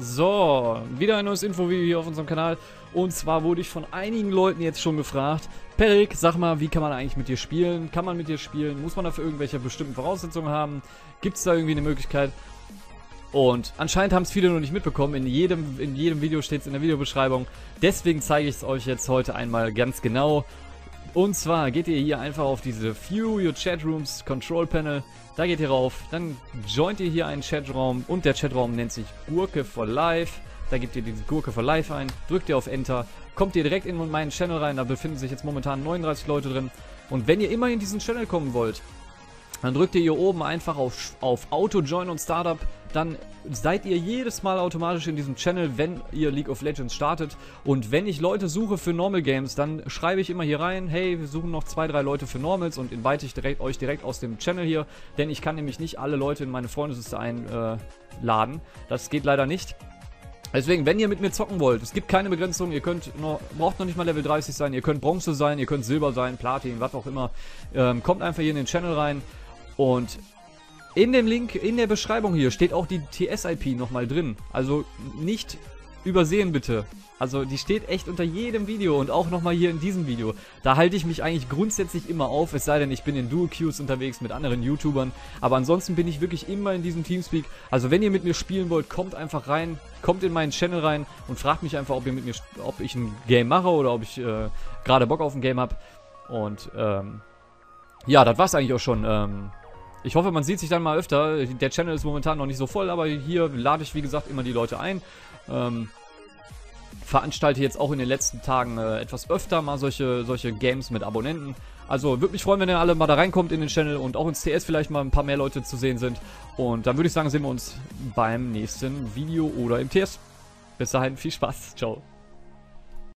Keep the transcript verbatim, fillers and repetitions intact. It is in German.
So, wieder ein neues Infovideo hier auf unserem Kanal. Und zwar wurde ich von einigen Leuten jetzt schon gefragt: Perik, sag mal, wie kann man eigentlich mit dir spielen? Kann man mit dir spielen? Muss man dafür irgendwelche bestimmten Voraussetzungen haben? Gibt es da irgendwie eine Möglichkeit? Und anscheinend haben es viele noch nicht mitbekommen. In jedem, in jedem Video steht es in der Videobeschreibung. Deswegen zeige ich es euch jetzt heute einmal ganz genau. Und zwar geht ihr hier einfach auf diese View Your Chatrooms Control Panel, da geht ihr rauf, dann joint ihr hier einen Chatraum und der Chatraum nennt sich Gurke for Life, da gebt ihr dieses Gurke for Life ein, drückt ihr auf Enter, kommt ihr direkt in meinen Channel rein, da befinden sich jetzt momentan neununddreißig Leute drin und wenn ihr immer in diesen Channel kommen wollt, dann drückt ihr hier oben einfach auf, auf Auto, Join und Startup, dann seid ihr jedes Mal automatisch in diesem Channel, wenn ihr League of Legends startet. Und wenn ich Leute suche für Normal Games, dann schreibe ich immer hier rein, hey, wir suchen noch zwei, drei Leute für Normals und invite ich direkt, euch direkt aus dem Channel hier, denn ich kann nämlich nicht alle Leute in meine Freundesliste einladen. Äh, das geht leider nicht. Deswegen, wenn ihr mit mir zocken wollt, es gibt keine Begrenzung, ihr könnt noch, braucht noch nicht mal Level dreißig sein, ihr könnt Bronze sein, ihr könnt Silber sein, Platin, was auch immer. Ähm, kommt einfach hier in den Channel rein. Und in dem Link, in der Beschreibung hier, steht auch die T S I P nochmal drin. Also nicht übersehen bitte. Also die steht echt unter jedem Video und auch nochmal hier in diesem Video. Da halte ich mich eigentlich grundsätzlich immer auf, es sei denn, ich bin in Dual-Queues unterwegs mit anderen YouTubern. Aber ansonsten bin ich wirklich immer in diesem Teamspeak. Also wenn ihr mit mir spielen wollt, kommt einfach rein, kommt in meinen Channel rein und fragt mich einfach, ob ihr mit mir, ob ich ein Game mache oder ob ich äh, gerade Bock auf ein Game habe. Und ähm, ja, das war's eigentlich auch schon. Ähm, Ich hoffe, man sieht sich dann mal öfter. Der Channel ist momentan noch nicht so voll, aber hier lade ich, wie gesagt, immer die Leute ein. Ähm, veranstalte jetzt auch in den letzten Tagen äh, etwas öfter mal solche, solche Games mit Abonnenten. Also würde mich freuen, wenn ihr alle mal da reinkommt in den Channel und auch ins T S vielleicht mal ein paar mehr Leute zu sehen sind. Und dann würde ich sagen, sehen wir uns beim nächsten Video oder im T S. Bis dahin, viel Spaß. Ciao.